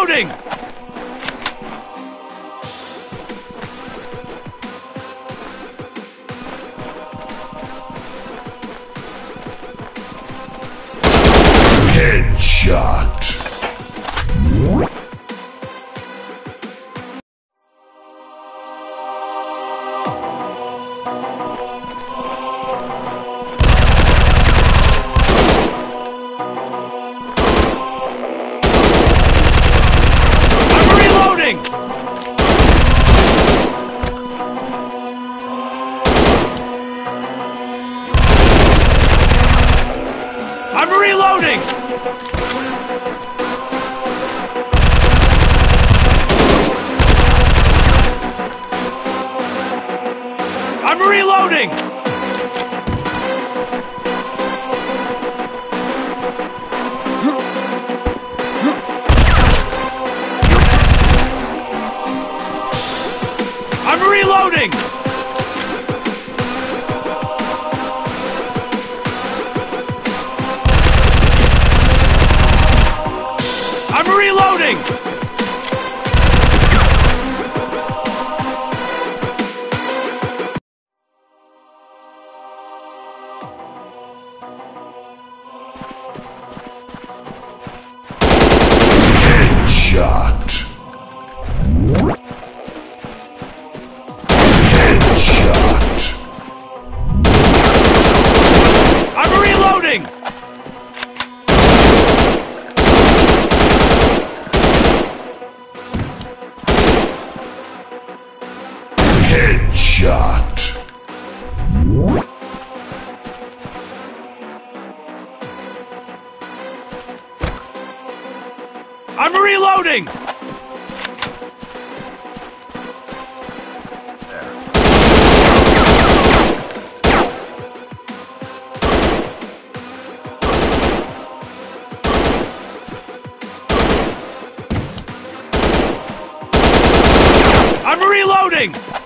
Reloading! Headshot. I'm reloading! I'm reloading! I'm reloading! Reloading! Headshot! Headshot! I'm reloading! Headshot. I'm reloading. I'm reloading.